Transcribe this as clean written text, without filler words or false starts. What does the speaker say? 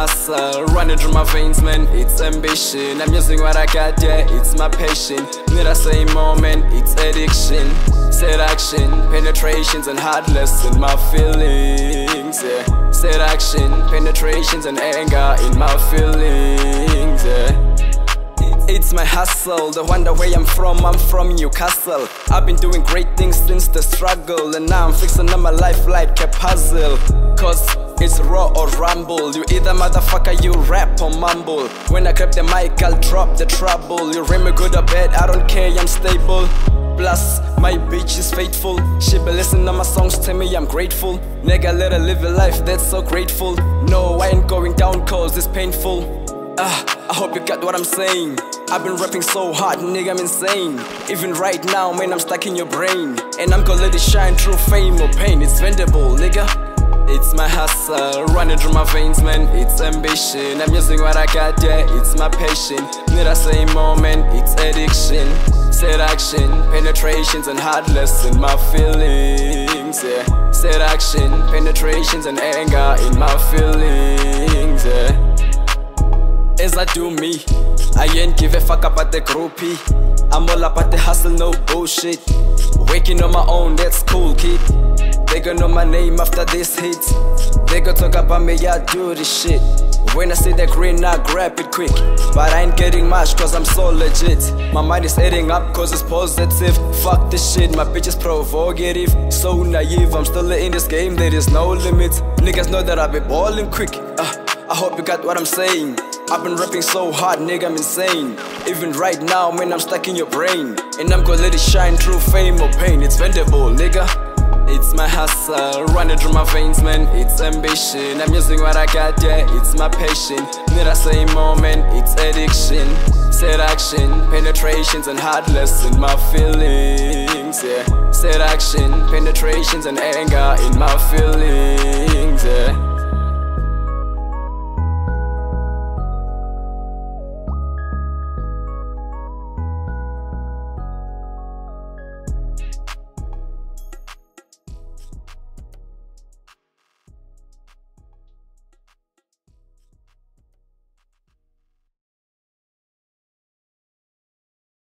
hustle running through my veins, man, it's ambition. I'm using what I got, yeah, it's my passion. Need I say more, man, it's addiction. Seduction, penetrations and heartless in my feelings, yeah. Seduction, penetrations and anger in my feelings, yeah. It's my hustle, the wonder where I'm from Newcastle. I've been doing great things since the struggle, and now I'm fixing on my life like a puzzle. Cause it's raw or rumble, you either motherfucker, you rap or mumble. When I grab the mic, I'll drop the trouble. You ring me good or bad, I don't care, I'm stable. Plus, my bitch is faithful. She be listening to my songs, tell me I'm grateful. Nigga, let her live a life that's so grateful. No, I ain't going down cause it's painful. I hope you got what I'm saying. I've been rapping so hard, nigga, I'm insane. Even right now, man, I'm stuck in your brain. And I'm gonna let it shine through fame or pain. It's Vendible, nigga. It's my hustle, running through my veins, man, it's ambition. I'm using what I got, yeah, it's my passion. Need I say more, man, it's addiction. Seduction, penetrations and heartless in my feelings, yeah. Seduction, penetrations and anger in my feelings, yeah. As I do me, I ain't give a fuck about the groupie. I'm all about the hustle, no bullshit. Waking on my own, that's cool, kid. They gon' know my name after this hit. They gon' talk about me, I do this shit. When I see the green, I grab it quick. But I ain't getting much cause I'm so legit. My mind is adding up cause it's positive. Fuck this shit, my bitch is provocative. So naive, I'm still in this game, there is no limit. Niggas know that I be ballin' quick. I hope you got what I'm saying. I've been rapping so hard, nigga, I'm insane. Even right now, man, I'm stuck in your brain. And I'm gonna let it shine through fame or pain. It's Vendible, nigga. It's my hustle, running through my veins, man, it's ambition. I'm using what I got, yeah, it's my passion. Need I say more, man, it's addiction. Seduction, penetrations and heartless in my feelings, yeah. Seduction, penetrations and anger in my feelings, yeah.